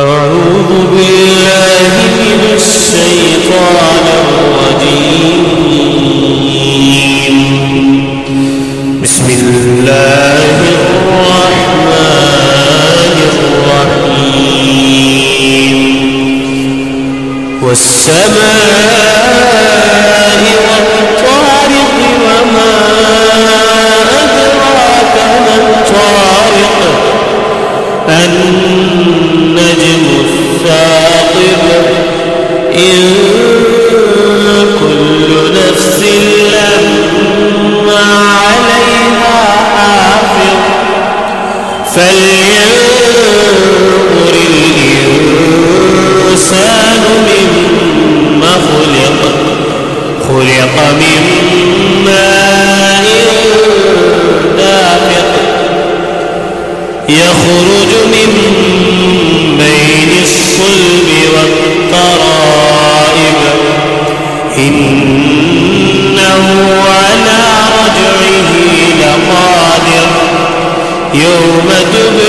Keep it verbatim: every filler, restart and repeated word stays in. أعوذ بالله من الشيطان الرجيم. بسم الله الرحمن الرحيم. والسماء والطارق وما أدراك ما الطارق النجم الثاقب. إن كل نفس لما عليها حافظ. فلينظر الإنسان مما خلق. خلق من ماء دافق يخرج من بين الصلب والترائب. إنه على رجعه لقادر. يوم تبلى